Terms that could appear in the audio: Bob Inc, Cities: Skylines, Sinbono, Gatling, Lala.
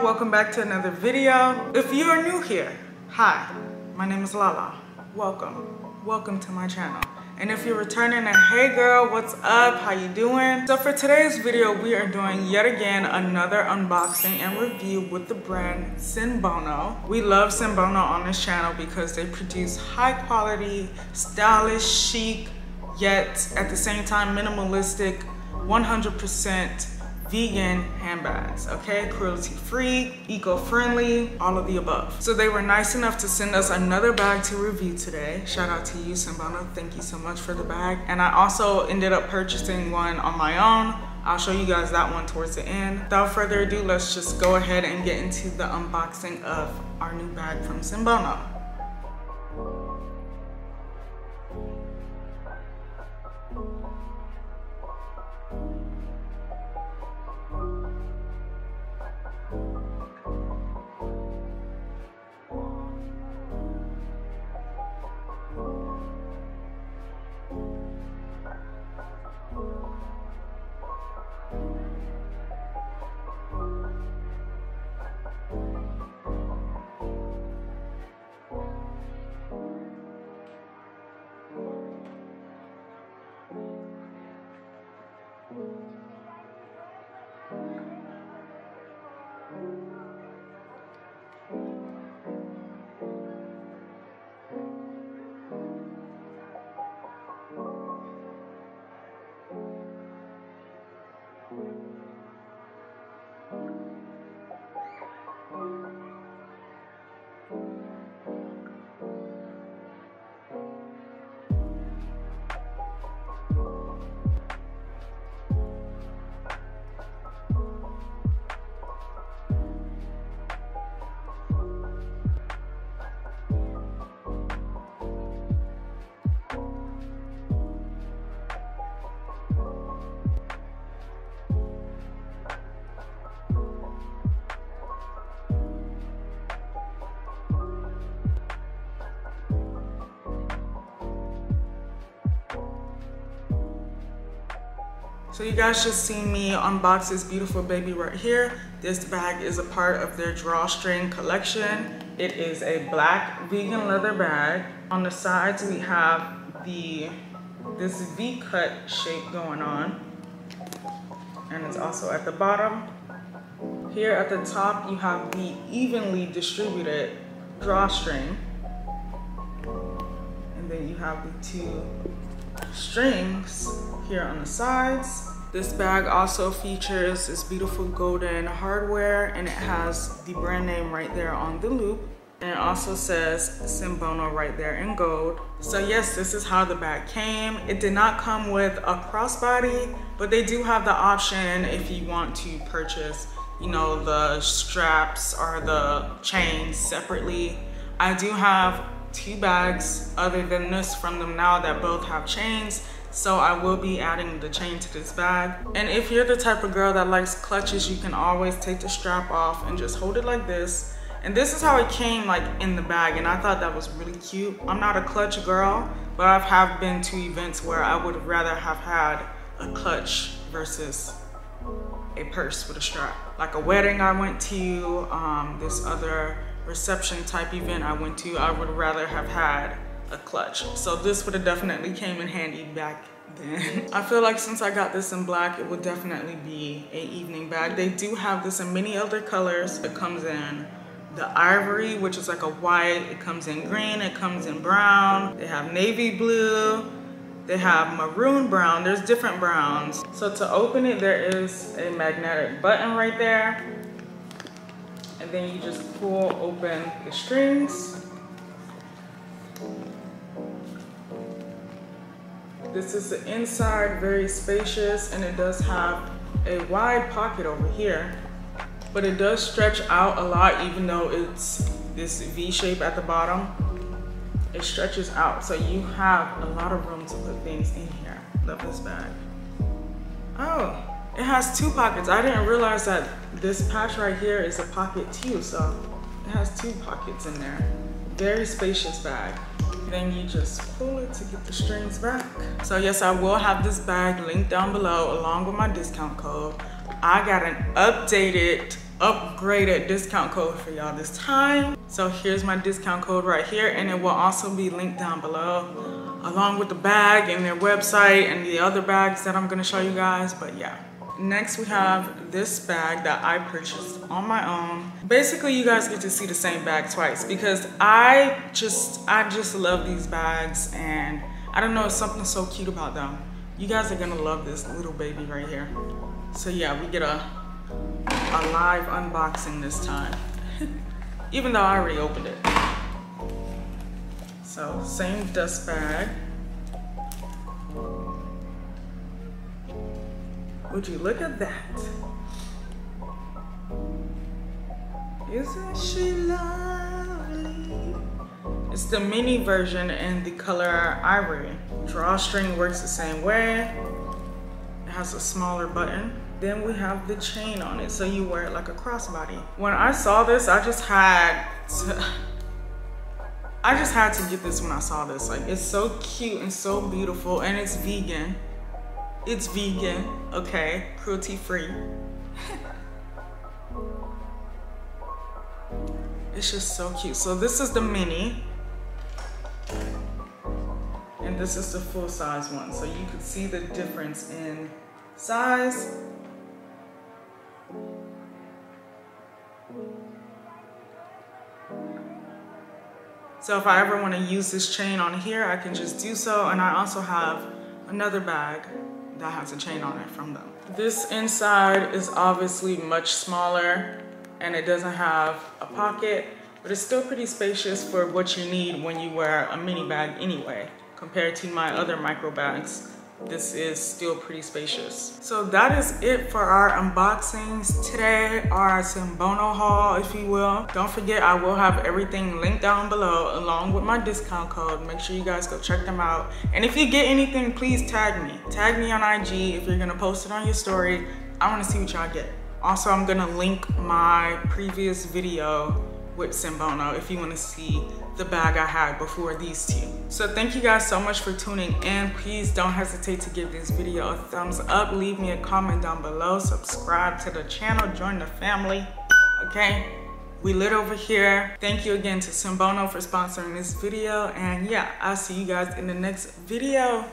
channel, welcome back to another video. If you are new here, hi, my name is Lala. Welcome to my channel. And if you're returning, hey girl, what's up, how you doing? So for today's video, we are doing yet again another unboxing and review with the brand Sinbono. We love Sinbono on this channel because they produce high quality, stylish, chic, yet at the same time minimalistic, 100% vegan handbags, okay? Cruelty-free, eco-friendly, all of the above. So they were nice enough to send us another bag to review today. Shout out to you, Sinbono. Thank you so much for the bag. And I also ended up purchasing one on my own. I'll show you guys that one towards the end. Without further ado, let's just go ahead and get into the unboxing of our new bag from Sinbono. So you guys should see me unbox this beautiful baby right here. This bag is a part of their drawstring collection. It is a black vegan leather bag. On the sides we have this V-cut shape going on. And it's also at the bottom. Here at the top you have the evenly distributed drawstring. And then you have the two strings here on the sides. This bag also features this beautiful golden hardware, and it has the brand name right there on the loop, and it also says Sinbono right there in gold. So yes, this is how the bag came. It did not come with a crossbody, but they do have the option if you want to purchase, you know, the straps or the chains separately. I do have two bags other than this from them now that both have chains, so I will be adding the chain to this bag. And if you're the type of girl that likes clutches, you can always take the strap off and just hold it like this. And this is how it came, like, in the bag, and I thought that was really cute. I'm not a clutch girl, but I have been to events where I would rather have had a clutch versus a purse with a strap. Like a wedding I went to, this other reception type event I went to, I would rather have had a clutch. So this would have definitely came in handy back then. I feel like since I got this in black, it would definitely be an evening bag. They do have this in many other colors. It comes in the ivory, which is like a white. It comes in green. It comes in brown. They have navy blue. They have maroon brown. There's different browns. So to open it, there is a magnetic button right there. And then you just pull open the strings. This is the inside, very spacious, and it does have a wide pocket over here, but it does stretch out a lot. Even though it's this V shape at the bottom, it stretches out. So you have a lot of room to put things in here. Love this bag. Oh, it has two pockets. I didn't realize that this patch right here is a pocket too, so it has two pockets in there. Very spacious bag. Then you just pull it to get the strings back. So yes, I will have this bag linked down below along with my discount code. I got an updated upgraded discount code for y'all this time. So here's my discount code right here, and it will also be linked down below along with the bag and their website and the other bags that I'm gonna show you guys. But yeah, next we have this bag that I purchased on my own. Basically, you guys get to see the same bag twice because I just love these bags, and I don't know, something so cute about them. You guys are gonna love this little baby right here. So yeah, we get a live unboxing this time. Even though I already opened it. So same dust bag. Would you look at that? Isn't she lovely? It's the mini version in the color ivory. Drawstring works the same way. It has a smaller button. Then we have the chain on it, so you wear it like a crossbody. When I saw this, I just had to get this when I saw this. Like, it's so cute and so beautiful, and it's vegan. It's vegan, okay, cruelty-free. It's just so cute. So this is the mini. And this is the full size one. So you can see the difference in size. So if I ever want to use this chain on here, I can just do so. And I also have another bag that has a chain on it from them. This inside is obviously much smaller, and it doesn't have a pocket, but it's still pretty spacious for what you need when you wear a mini bag anyway. Compared to my other micro bags, this is still pretty spacious. So that is it for our unboxings today, our Sinbono haul, if you will. Don't forget, I will have everything linked down below along with my discount code. Make sure you guys go check them out. And if you get anything, please tag me. Tag me on IG if you're gonna post it on your story. I wanna see what y'all get. Also, I'm gonna link my previous video with Sinbono if you wanna see the bag I had before these two. So thank you guys so much for tuning in. Please don't hesitate to give this video a thumbs up. Leave me a comment down below. Subscribe to the channel, join the family, okay? We lit over here. Thank you again to Sinbono for sponsoring this video. And yeah, I'll see you guys in the next video.